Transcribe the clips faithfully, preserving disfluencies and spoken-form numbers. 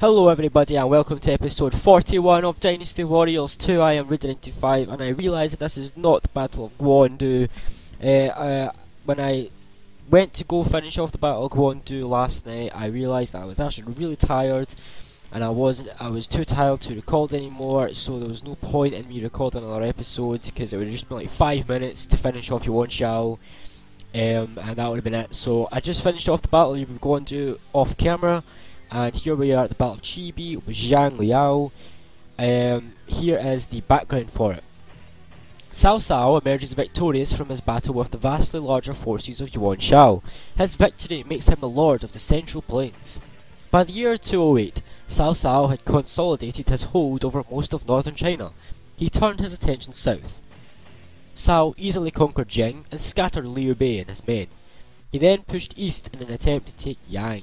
Hello everybody and welcome to episode forty-one of Dynasty Warriors two. I am Rudie ninety-five and I realise that this is not the Battle of Guandu. Uh, uh, when I went to go finish off the Battle of Guandu last night, I realised that I was actually really tired and I wasn't, I was too tired to record anymore, so there was no point in me recording another episode because it would just be like five minutes to finish off Yuan Shao, um, and that would have been it. So I just finished off the Battle of Guandu off camera. And here we are at the Battle of Chibi with Zhang Liao. Um, here is the background for it. Cao Cao emerges victorious from his battle with the vastly larger forces of Yuan Shao. His victory makes him the lord of the Central Plains. By the year two oh eight, Cao Cao had consolidated his hold over most of northern China. He turned his attention south. Cao easily conquered Jing and scattered Liu Bei and his men. He then pushed east in an attempt to take Yang.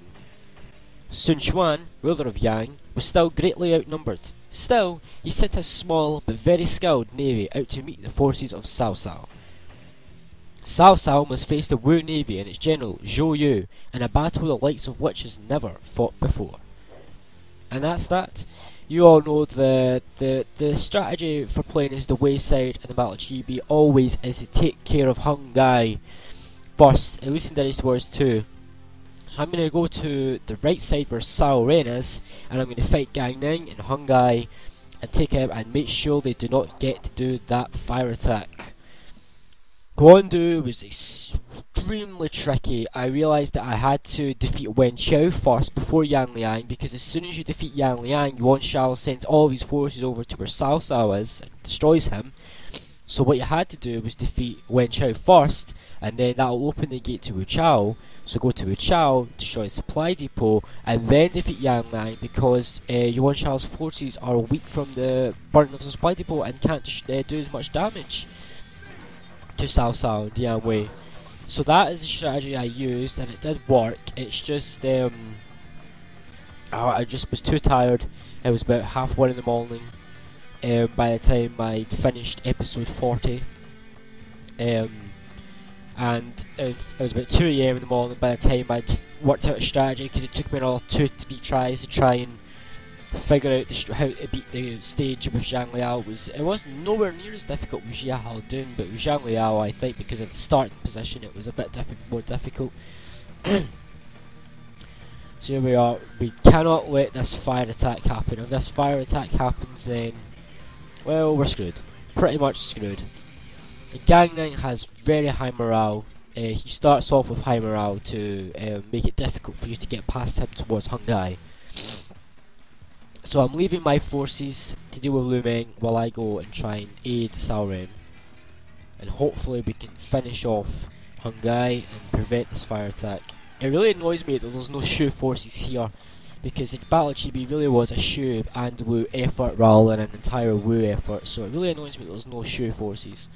Sun Quan, ruler of Yang, was still greatly outnumbered. Still, he sent his small but very skilled navy out to meet the forces of Cao Cao. Cao Cao must face the Wu navy and its general Zhou Yu in a battle the likes of which has never fought before. And that's that. You all know the the the strategy for playing is the wayside and the Battle of Chibi always is to take care of Huang Gai first, at least in Dynasty Warriors two. I'm going to go to the right side where Cao Ren is, and I'm going to fight Gan Ning and Huang Gai and take him and make sure they do not get to do that fire attack. Guandu was extremely tricky. I realised that I had to defeat Wen Chou first before Yan Liang, because as soon as you defeat Yan Liang, Yuan Shao sends all of his forces over to where Cao Cao is and destroys him. So what you had to do was defeat Wen Chou first, and then that will open the gate to Wu Chao. So go to Wu Chao, destroy the supply depot, and then defeat Yang Liang, because uh, Yuan Shao's forces are weak from the burning of the supply depot and can't uh, do as much damage to Cao Cao and Dian Wei. So that is the strategy I used, and it did work. It's just um, oh, I just was too tired. It was about half one in the morning um, by the time I finished episode forty. Um, and it was about two A M in the morning by the time I'd worked out a strategy, because it took me another two to three tries to try and figure out the how to beat the stage with Zhang Liao. It was, it was nowhere near as difficult with Xiahou Dun, but with Zhang Liao I think because of the starting position it was a bit diffi more difficult. So here we are, we cannot let this fire attack happen. If this fire attack happens, then well, we're screwed, pretty much screwed. Gan Ning has very high morale. Uh, he starts off with high morale to uh, make it difficult for you to get past him towards Huang Gai. So I'm leaving my forces to deal with Lu Meng while I go and try and aid Cao Ren. And hopefully we can finish off Huang Gai and prevent this fire attack. It really annoys me that there's no Shu forces here, because the Battle of Chibi really was a Shu and Wu effort rather than an entire Wu effort. So it really annoys me that there's no Shu forces.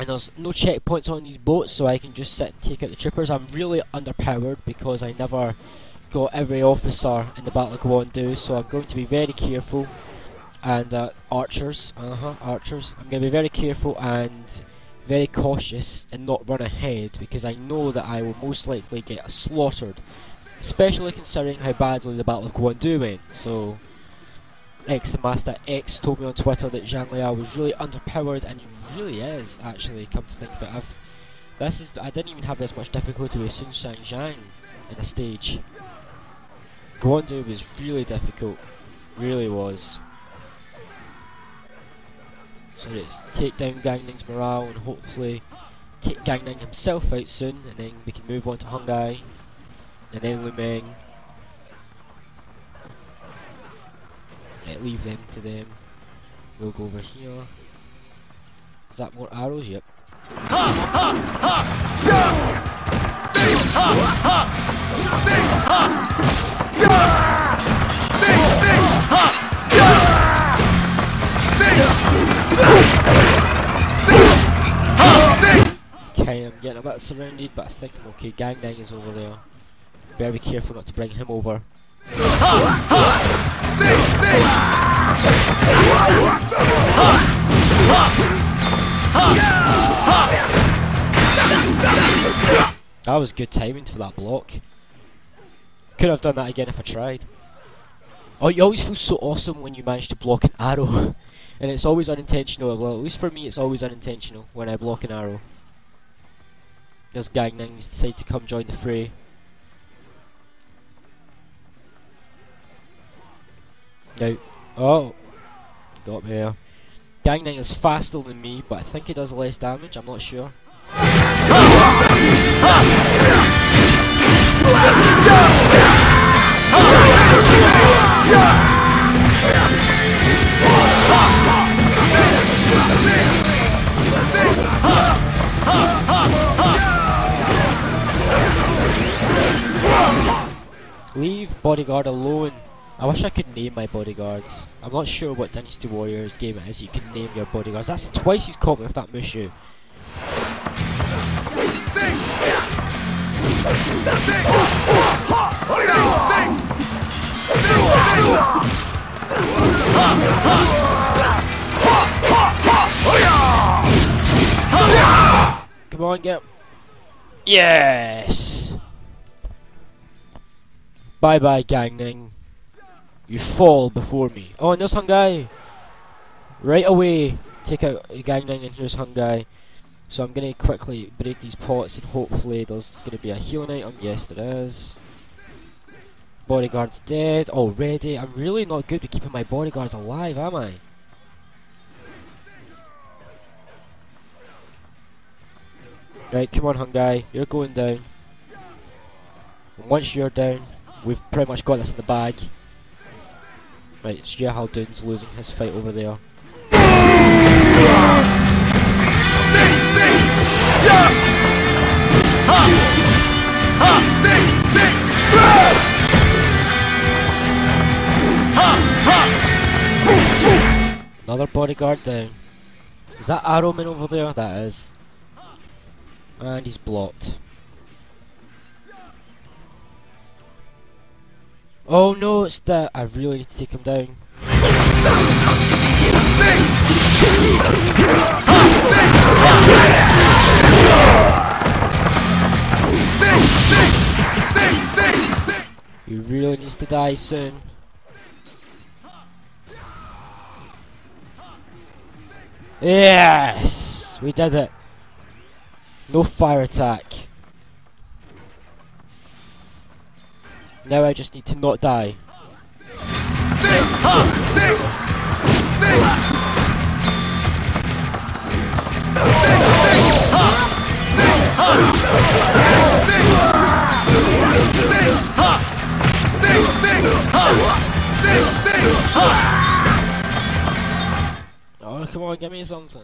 And there's no checkpoints on these boats, so I can just sit and take out the trippers. I'm really underpowered because I never got every officer in the Battle of Guandu, so I'm going to be very careful. And uh, archers, uh-huh, archers. I'm going to be very careful and very cautious and not run ahead, because I know that I will most likely get slaughtered, especially considering how badly the Battle of Guandu went. So X, the Master X, told me on Twitter that Zhang Liao was really underpowered, and he really is, actually, come to think of it. I've, this is, I didn't even have this much difficulty with Sun Shang Xiang in a stage. Guandu was really difficult, really was. So let's take down Gan Ning's morale and hopefully take Gan Ning himself out soon, and then we can move on to Huang Gai and then Lu Meng. Leave them to them. We'll go over here. Is that more arrows? Yep. Okay, I'm getting a bit surrounded, but I think I'm okay. Gang Dang is over there. Better be careful not to bring him over. That was good timing for that block. Could have done that again if I tried. Oh, you always feel so awesome when you manage to block an arrow. And it's always unintentional, well, at least for me it's always unintentional when I block an arrow. There's Gan Ning, he's decided to come join the fray. Now, oh, got me there. Gan Ning is faster than me, but I think he does less damage, I'm not sure. Leave bodyguard alone. I wish I could name my bodyguards. I'm not sure what Dynasty Warriors game it is you can name your bodyguards. That's twice as common with that Mushu. Come on, get him. Yes! Bye bye, Gan Ning. You fall before me. Oh, and there's Huang Gai. Right away, take out Gan Ning, and here's Huang Gai. So I'm gonna quickly break these pots, and hopefully there's gonna be a healing item. Yes, there is. Bodyguard's dead already. I'm really not good at keeping my bodyguards alive, am I? Right, come on, Huang Gai. You're going down. And once you're down, we've pretty much got this in the bag. Right, Xiahou Dun's losing his fight over there. Another bodyguard down. Is that arrowman over there? That is. And he's blocked. Oh no, it's that. I really need to take him down. He really needs to die soon. Yes! We did it. No fire attack. Now I just need to not die. Oh, come on, give me something.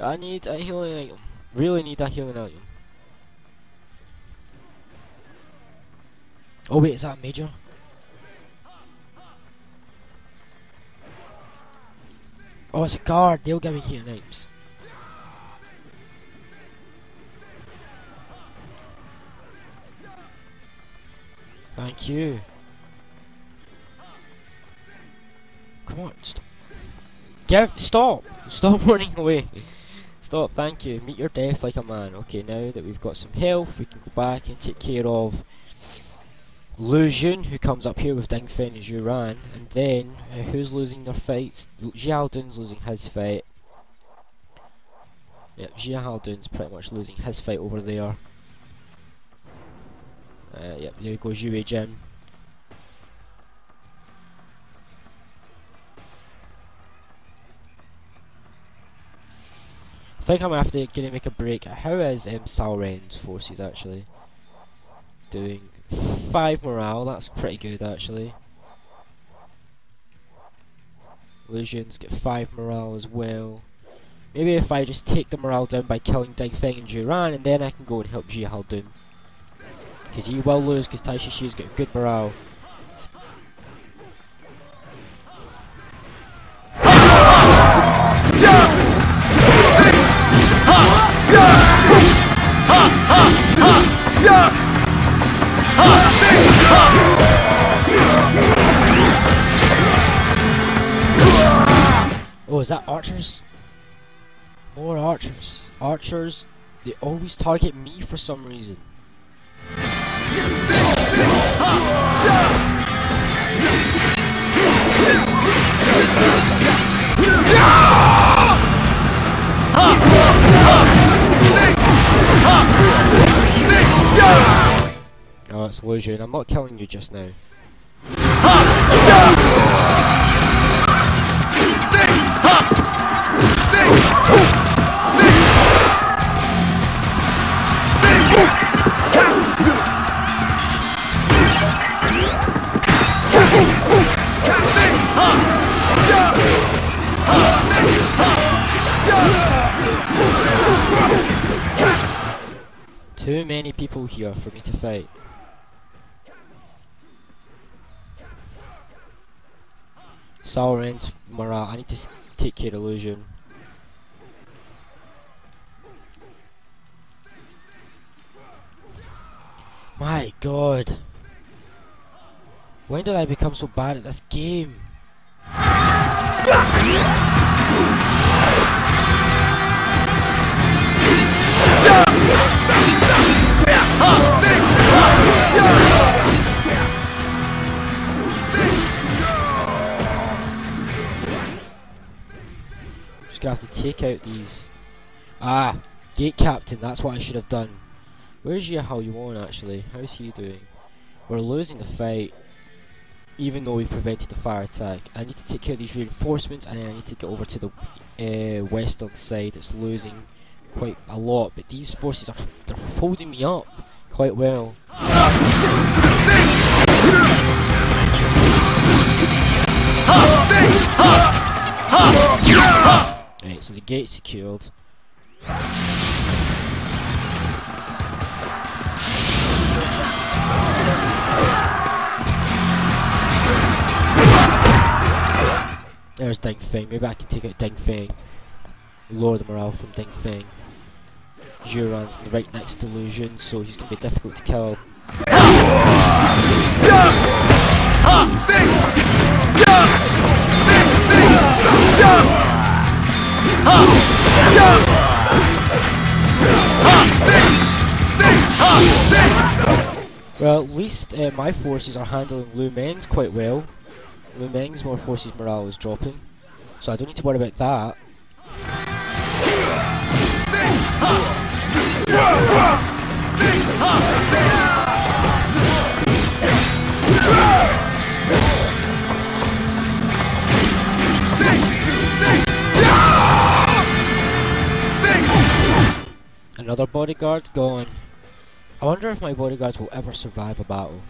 I need a healing item. Really need that healing item. Oh wait, is that a major? Oh, it's a guard, they'll give me healing items. Thank you. Come on, stop. Give, stop! Stop running away. Stop, thank you. Meet your death like a man. Okay, now that we've got some health, we can go back and take care of Lu Xun, who comes up here with Ding Feng and Zhu Ran, and then uh, who's losing their fights? Xiahou Dun's losing his fight. Yep, Xiahou Dun's pretty much losing his fight over there. Uh, yep, there goes Yue Jin. I think I'm after gonna make a break. How is um, Cao Ren's forces actually doing? Five morale, that's pretty good actually. Lu Xun's get five morale as well. Maybe if I just take the morale down by killing Ding Feng and Zhu Ran, and then I can go and help Xiahou Dun. Because he will lose, because Taishi Ci's got good morale. Oh, is that archers? More archers. Archers, they always target me for some reason. that solution. I'm not killing you just now. Too many people here for me to fight. Cao Ren's morale. I need to take care of Illusion. My god. When did I become so bad at this game? Just gonna have to take out these. Ah, Gate Captain, that's what I should have done. Where's Xiahou Yuan actually? How's he doing? We're losing the fight, even though we prevented the fire attack. I need to take care of these reinforcements, and I need to get over to the uh, western side. It's losing quite a lot, but these forces are they're holding me up quite well. Right, so the gate's secured. There's Ding Feng. Maybe I can take out Ding Feng. Lower the morale from Ding Feng. Zhu Ran's right next to Lu Xun, so he's going to be difficult to kill. Well, at least uh, my forces are handling Lu Meng's quite well. Lu Meng's more forces morale is dropping, so I don't need to worry about that. Another bodyguard gone. I wonder if my bodyguards will ever survive a battle.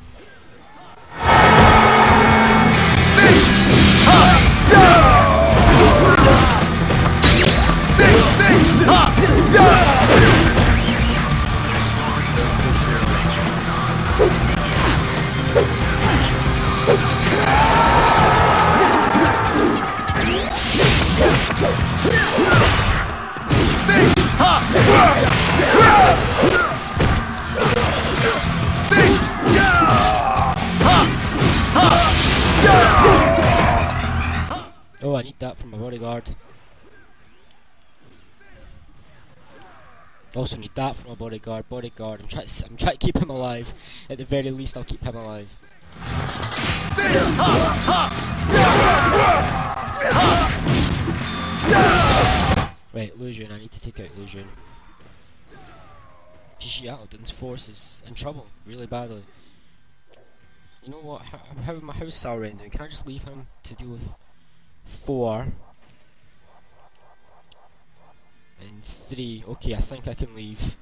Oh, I need that from my bodyguard. Also need that from a bodyguard. Bodyguard. I'm trying. I'm trying to keep him alive. At the very least, I'll keep him alive. Right, Lu Xun. I need to take out Lu Xun. Xiahou Dun's force is in trouble, really badly. You know what? How, how, how is Cao Ren doing? Can I just leave him to deal with four? And three. Okay, I think I can leave.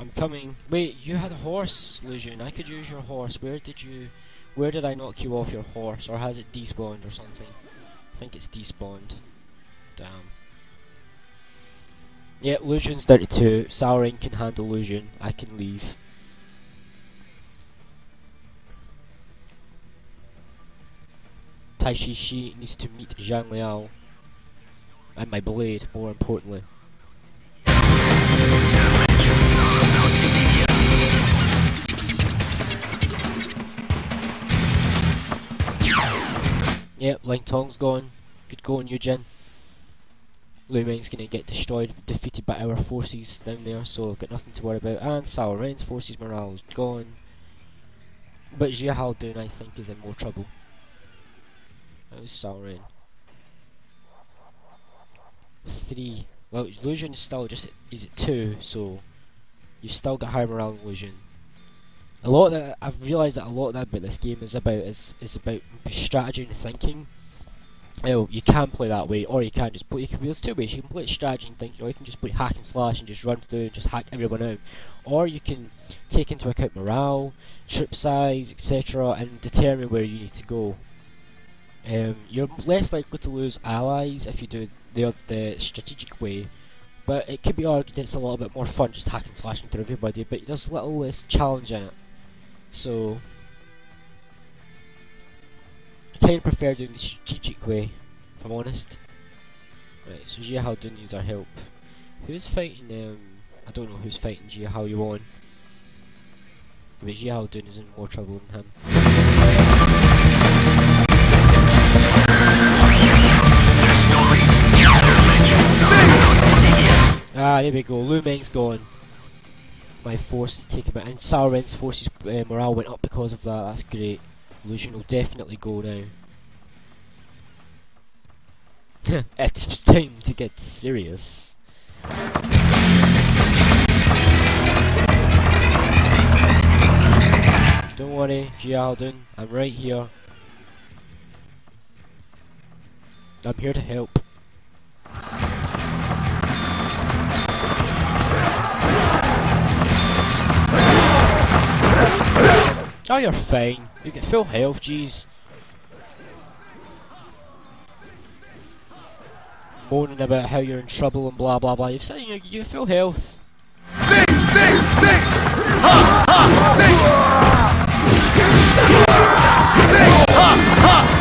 I'm coming. Wait, you had a horse, Lu Xun. I could use your horse. Where did you? Where did I knock you off your horse, or has it despawned or something? I think it's despawned. Damn. Yeah, Lu Xun's thirty-two. Cao Ren can handle Lu Xun. I can leave. Taishi Ci needs to meet Zhang Liao and my blade, more importantly. Yep, Ling Tong's gone. Good going, Yue Jin. Lu Meng's gonna get destroyed, defeated by our forces down there, so I've got nothing to worry about. And Cao Ren's forces morale is gone. But Xiahou Dun, I think, is in more trouble. That was Cao Ren. Three. Well, Lu Xun still just is at two, so you've still got high morale in Lu Xun. A lot of that, I've realised that a lot of that about this game is about is, is about strategy and thinking. Oh, you can play that way, or you can just play. You can, there's two ways. You can play it strategy and thinking, or you can just play hack and slash and just run through and just hack everyone out. Or you can take into account morale, troop size, et cetera, and determine where you need to go. Um, you're less likely to lose allies if you do the the strategic way, but it could be argued it's a little bit more fun just hack and slashing through everybody. But there's a little less challenge in it, so. I kind of prefer doing the strategic way, if I'm honest. Right, so Xiahou Dun needs our help. Who's fighting, um, I don't know who's fighting Xiahou Yuan. But Xiahou Dun is in more trouble than him. Ah, there we go, Lu Meng's gone. My force to take him out, and Cao Ren's forces uh, morale went up because of that, that's great. Lu Xun will definitely go now. It's time to get serious. Don't worry, Xiahou Dun, I'm right here. I'm here to help. Oh, you're fine. You get full health, jeez. Moaning about how you're in trouble and blah blah blah. You've said you get full health. Think, think, think. Ha, ha, think. Think, ha, ha, think.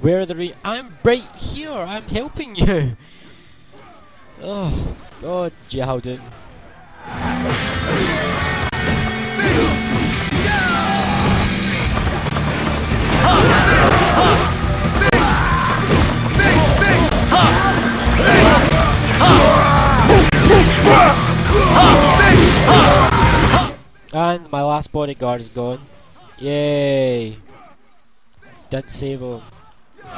Where are the re- I'm right here! I'm helping you! Oh, God, Xiahou Dun. And my last bodyguard is gone. Yay! Didn't save him. Oh,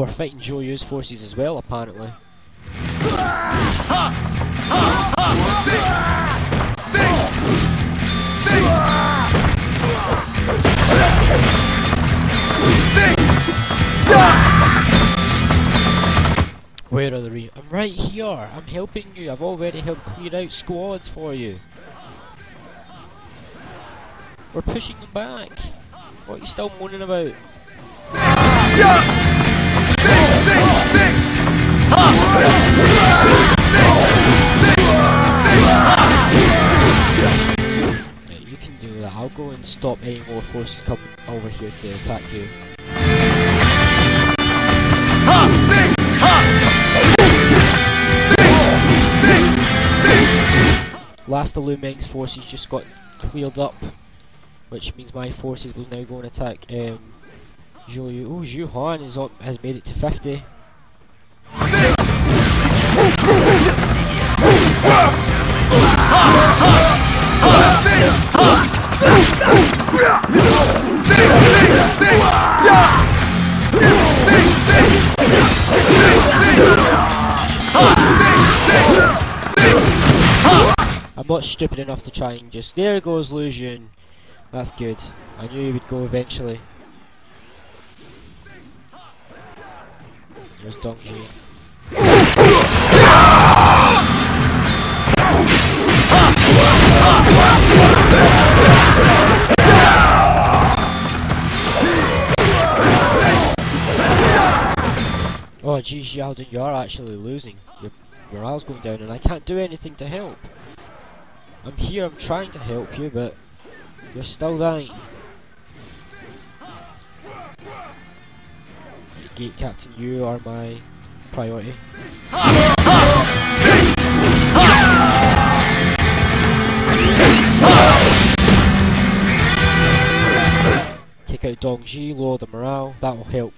we're fighting Zhou Yu's forces as well, apparently. Where are the re- I'm right here! I'm helping you! I've already helped clear out squads for you! We're pushing them back! What are you still moaning about? Yeah, you can do that. I'll go and stop any more forces coming over here to attack you. Last of Lu Meng's forces just got cleared up, which means my forces will now go and attack um, Zhou Yu. Oh, Zhu Huan is up, has made it to fifty. I'm not stupid enough to try and just... There goes Lu Xun. That's good. I knew he would go eventually. There's Dong Ji. Oh geez, Xiahou Dun, you are actually losing. Your morale's going down and I can't do anything to help. I'm here, I'm trying to help you, but you're still dying. Gate Captain, you are my priority. Okay, Dong Ji, lower the morale. That will help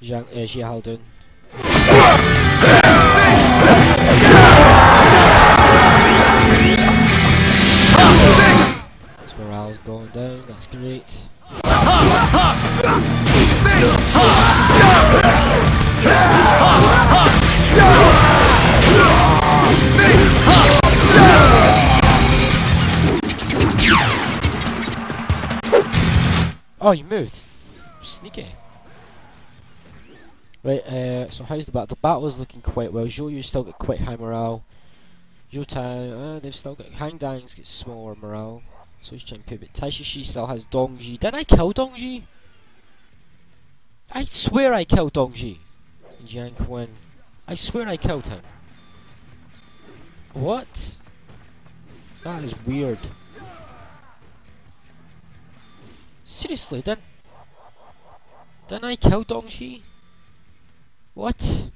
Zhang, uh, Xiahou Dun. His morale's going down, that's great. Oh, you moved. Sneaky. Right, uh, so how's the battle? The battle's looking quite well. Zhou Yu's still got quite high morale. Zhou Tai, uh, they've still got. Hang Dang's got smaller morale. So he's trying to put it. But Taishi Ci still has Dong Ji. Did I kill Dong Ji? I swear I killed Dong Ji. Jiang Quan. I swear I killed him. What? That is weird. Seriously, didn't, didn't I kill Dong Ji? What?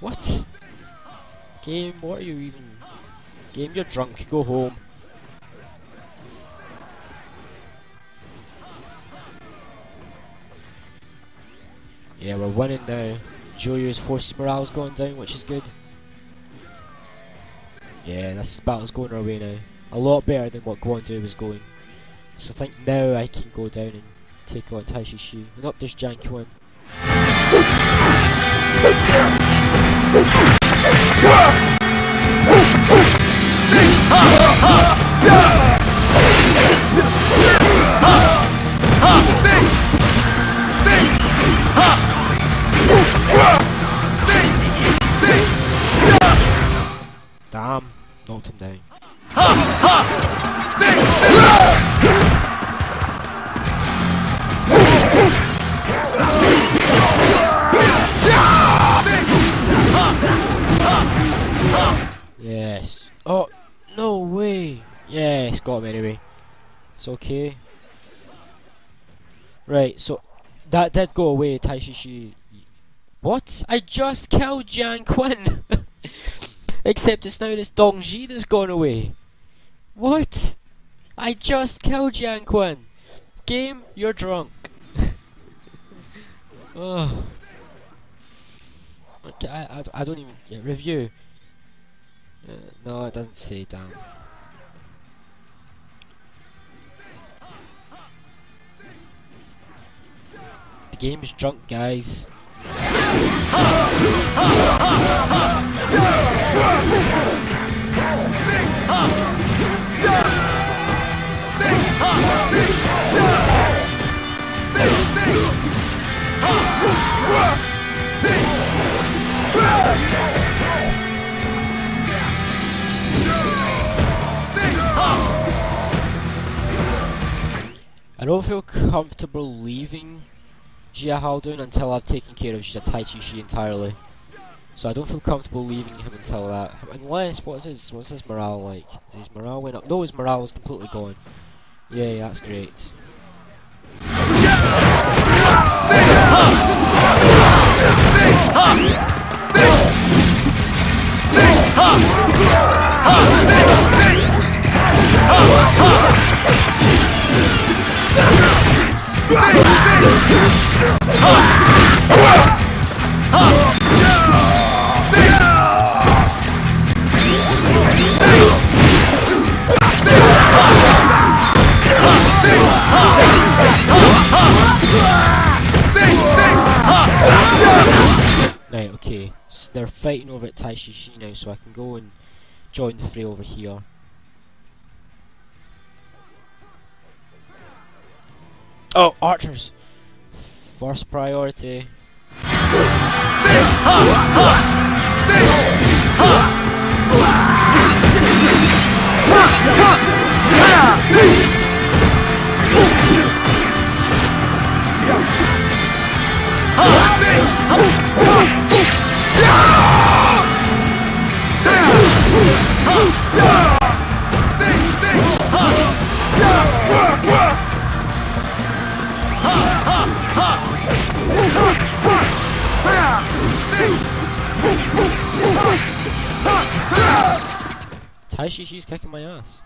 What? Game, what are you even... Game, you're drunk, go home. Yeah, we're winning now. Zhou Yu's force morale's going down, which is good. Yeah, this battle's going our way now. A lot better than what Guandu was going. So I think now I can go down and take on Taishi Ci. And up this Jiang Quan. Damn, knocked him down. Yes. Oh, no way. Yes, got him anyway. It's okay. Right, so that did go away, Taishi Ci. What? I just killed Jiang Quan. Except it's now this Dong Ji that's gone away. What? I just killed Jiang Quan. Game, you're drunk. Oh. Okay, I, I, I don't even... Yeah, review. Uh, no, it doesn't say, damn. The game's drunk, guys. I don't feel comfortable leaving Xiahou Dun until I've taken care of Taishi Ci entirely. So I don't feel comfortable leaving him until that. Unless, what's his, what's his morale like? Is his morale went up? No, his morale is completely gone. Yeah, yeah, that's great. Right, okay, so they're fighting over at Taishi Ci now, so I can go and join the fray over here. Oh, archers! First priority. Taishi Ci's kicking my ass.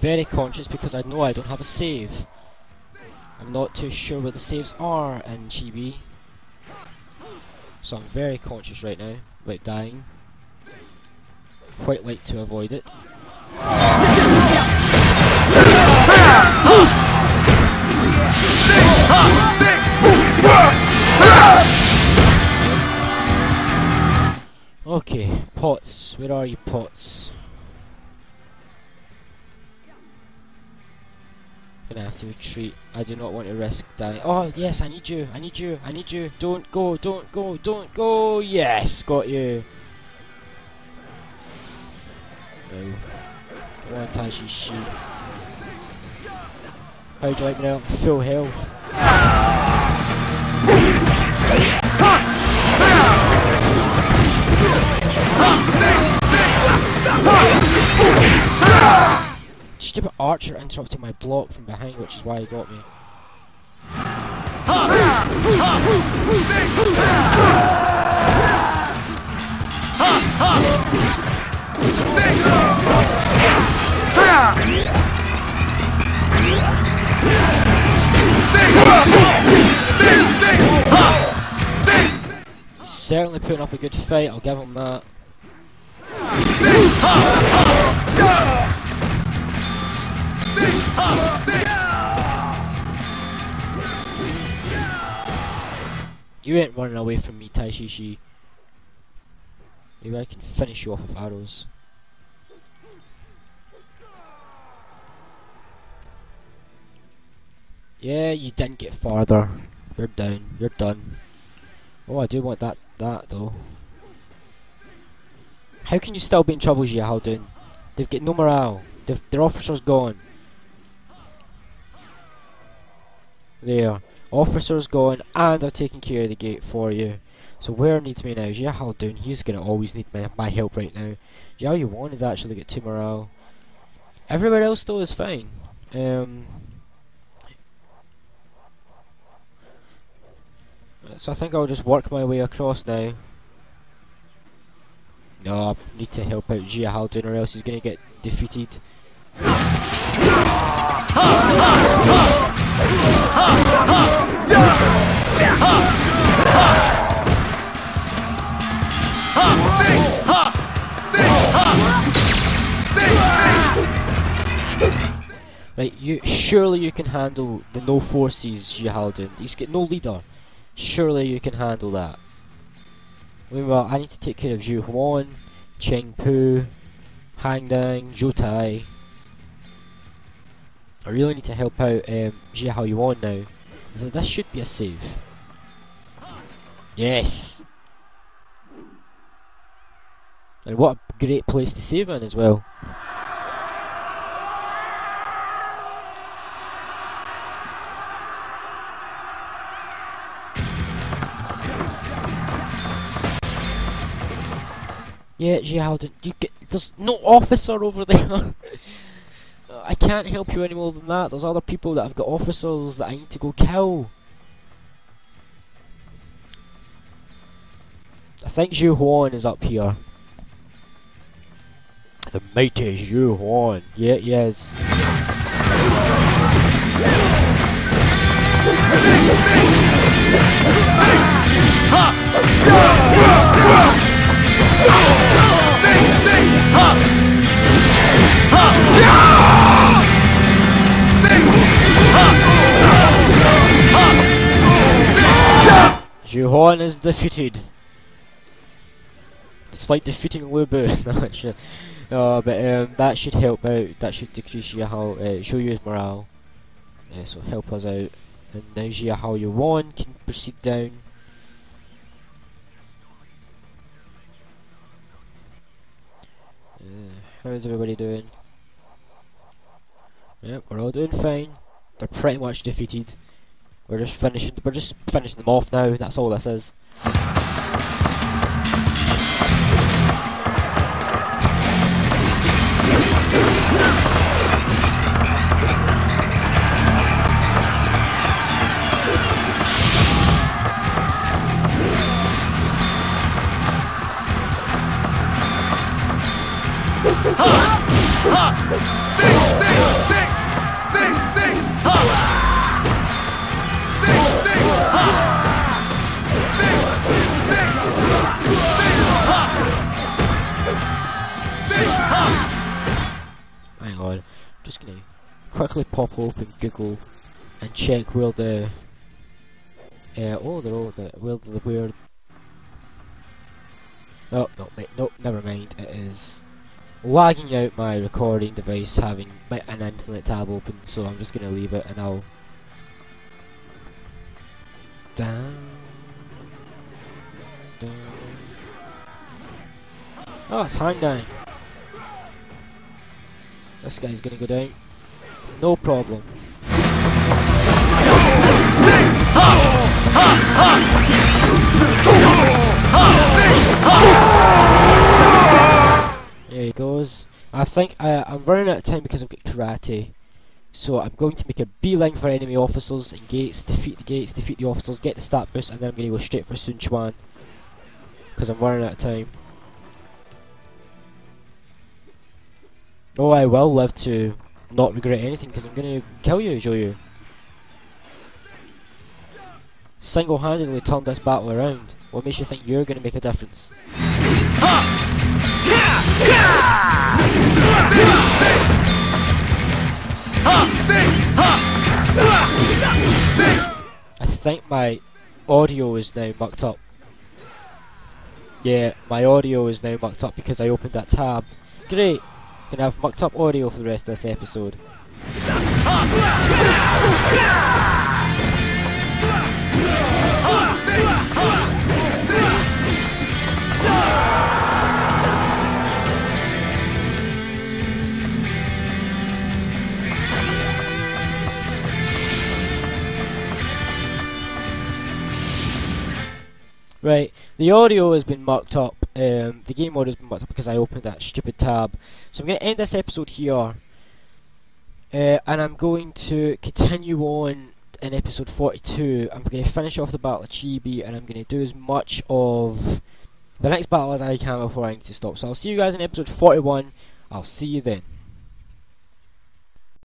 very conscious because I know I don't have a save. I'm not too sure where the saves are in Chibi. So I'm very conscious right now about dying. Quite like to avoid it. Okay, Potts, where are you, Potts? Gonna have to retreat. I do not want to risk dying. Oh yes, I need you, I need you, I need you. Don't go, don't go, don't go. Yes, got you. No. Come on, Taishi Ci. How do you like me now? Full health. Stupid archer interrupted my block from behind, which is why he got me. He's certainly putting up a good fight, I'll give him that. You ain't running away from me, Taishi Ci. Maybe I can finish you off with arrows. Yeah, you didn't get farther. You're down. You're done. Oh, I do want that, that though. How can you still be in trouble, Xiahou Dun? They've got no morale. They've, their officer's gone. There. Officer's gone and I've taken care of the gate for you. So Where needs me now? Xiahou Dun, he's gonna always need my, my help right now. Zhou Yu one is actually got two morale. Everywhere else though is fine. Um So I think I'll just work my way across now. No, I need to help out Xiahou Dun or else he's gonna get defeated. Right, you surely you can handle the no forces, Xiahou Dun. He's got no leader. Surely you can handle that. Meanwhile, I need to take care of Zhu Huan, Cheng Pu, Hang Dang, Zhou Tai. I really need to help out um, Xiahou Yuan now. So this should be a save. Yes! And what a great place to save in as well. Yeah, Xiahou Dun, you get, there's no officer over there! I can't help you any more than that. There's other people that have got officers that I need to go kill. I think Zhu Huan is up here. The mighty Zhu Huan. Yeah, he is. Zhu Huan is defeated. It's like defeating Liu Bei. No, but um, that should help out. That should decrease Xiahou, uh, show you his morale. Yeah, so help us out. And now Xiahou Yuan can proceed down. Uh, how is everybody doing? Yep, we're all doing fine. They're pretty much defeated. We're just finishing. We're just finishing them off now. That's all this is. quickly pop up and Google and check where the uh, oh, they're all the where the weird. Oh no, wait, no, never mind. It is lagging out my recording device having my, an internet tab open, so I'm just gonna leave it and I'll. Down, down. Oh, it's hang down. This guy's gonna go down. No problem. There he goes. I think I, I'm running out of time because I've got karate. So I'm going to make a beeline for enemy officers and gates, defeat the gates, defeat the officers, get the stat boost, and then I'm going to go straight for Sun Quan. Because I'm running out of time. Oh, I will live to not regret anything because I'm going to kill you, Zhou Yu. Single-handedly turned this battle around. What makes you think you're going to make a difference? I think my audio is now mucked up. Yeah, my audio is now mucked up because I opened that tab. Great! Gonna have mucked up audio for the rest of this episode. Right, the audio has been marked up, um, the game mode has been marked up because I opened that stupid tab. So I'm going to end this episode here, uh, and I'm going to continue on in episode forty-two. I'm going to finish off the Battle of Chibi, and I'm going to do as much of the next battle as I can before I need to stop. So I'll see you guys in episode forty-one, I'll see you then.